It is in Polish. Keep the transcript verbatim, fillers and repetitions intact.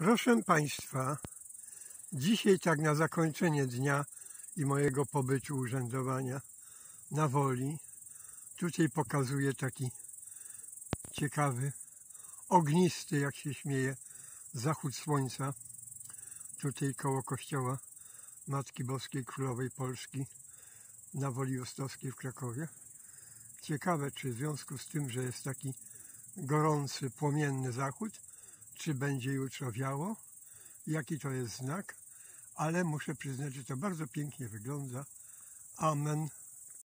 Proszę Państwa, dzisiaj tak na zakończenie dnia i mojego pobytu urzędowania na Woli, tutaj pokazuję taki ciekawy, ognisty, jak się śmieje, zachód słońca, tutaj koło kościoła Matki Boskiej Królowej Polski na Woli Justowskiej w Krakowie. Ciekawe, czy w związku z tym, że jest taki gorący, płomienny zachód, czy będzie jutro wiało, jaki to jest znak, ale muszę przyznać, że to bardzo pięknie wygląda. Amen.